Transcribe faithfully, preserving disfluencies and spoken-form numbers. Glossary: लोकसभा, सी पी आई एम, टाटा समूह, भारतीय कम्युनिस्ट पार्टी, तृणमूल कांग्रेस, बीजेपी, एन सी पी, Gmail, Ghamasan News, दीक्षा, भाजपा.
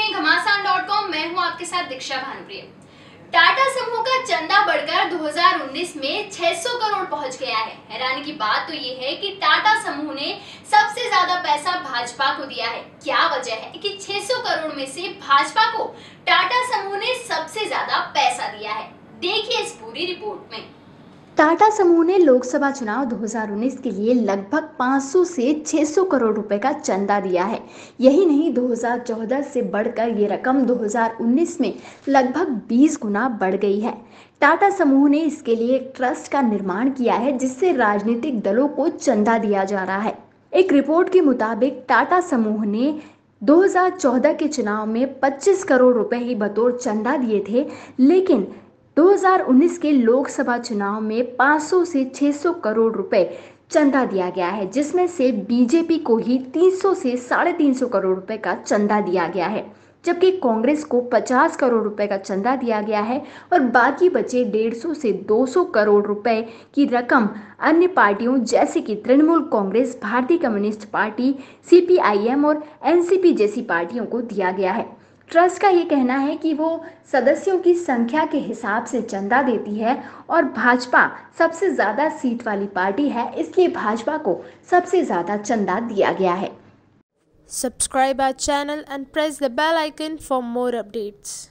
रहे हैं घमासान डॉट कॉम, मैं हूँ आपके साथ दीक्षा भानप्रिय। टाटा समूह का चंदा बढ़कर दो हज़ार उन्नीस में छह सौ करोड़ पहुंच गया है। हैरानी की बात तो ये है कि टाटा समूह ने सबसे ज्यादा पैसा भाजपा को दिया है। क्या वजह है कि छह सौ करोड़ में से भाजपा को टाटा समूह ने सबसे ज्यादा पैसा दिया है? देखिए इस पूरी रिपोर्ट में। टाटा समूह ने लोकसभा चुनाव दो हज़ार उन्नीस के लिए लगभग पाँच सौ से छह सौ करोड़ रुपए का चंदा दिया है। यही नहीं, दो हज़ार चौदह से बढ़कर ये रकम दो हज़ार उन्नीस में लगभग बीस गुना बढ़ गई है। टाटा समूह ने इसके लिए एक ट्रस्ट का निर्माण किया है, जिससे राजनीतिक दलों को चंदा दिया जा रहा है। एक रिपोर्ट के मुताबिक टाटा समूह ने दो हज़ार चौदह के चुनाव में पच्चीस करोड़ रुपए ही बतौर चंदा दिए थे, लेकिन दो हज़ार उन्नीस के लोकसभा चुनाव में पाँच सौ से छह सौ करोड़ रुपए चंदा दिया गया है, जिसमें से बीजेपी को ही तीन सौ से साढ़े तीन सौ करोड़ रुपए का चंदा दिया गया है, जबकि कांग्रेस को पचास करोड़ रुपए का चंदा दिया गया है और बाकी बचे डेढ़ सौ से दो सौ करोड़ रुपए की रकम अन्य पार्टियों जैसे कि तृणमूल कांग्रेस, भारतीय कम्युनिस्ट पार्टी, सी पी आई एम और एन सी पी जैसी पार्टियों को दिया गया है। ट्रस्ट का ये कहना है कि वो सदस्यों की संख्या के हिसाब से चंदा देती है और भाजपा सबसे ज़्यादा सीट वाली पार्टी है, इसलिए भाजपा को सबसे ज़्यादा चंदा दिया गया है। Subscribe our channel and press the bell icon for more updates.